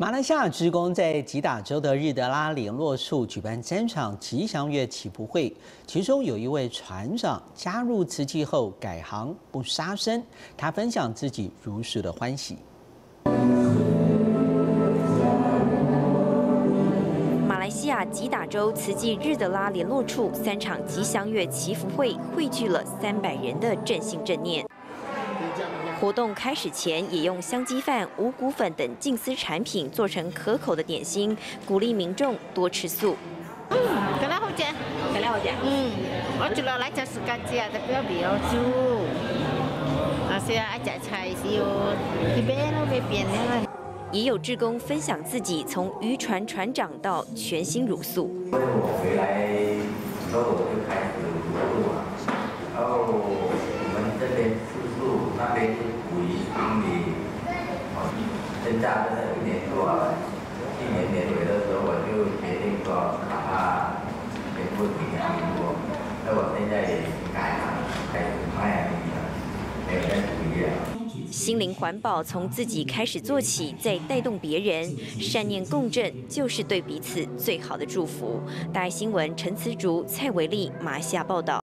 马来西亚职工在吉打州的日德拉联络处举办3场吉祥月祈福会，其中有一位船长加入慈济后改行不杀生，他分享自己如是的欢喜。 马来西亚吉打州慈济日德拉联络处3场吉祥月祈福会汇聚了300人的振兴正念。活动开始前，也用香鸡饭、五谷粉等净思产品做成可口的点心，鼓励民众多吃素。我主要来吃自家煮啊，特别好煮。啊，是啊，爱吃菜是哦，这边都没变了。 也有志工分享自己从渔船船长到全心茹素。我回来之后我就开始茹素嘛，然后我们这边吃素，那边捕鱼处理，现在真的1年多了，去年年尾的时候我就决定说把它全部停下来做，那我现在也改行开始卖鱼了，没有在捕鱼了。 心灵环保从自己开始做起，再带动别人，善念共振就是对彼此最好的祝福。大爱新闻陈慈竹、蔡维利、马来西亚报道。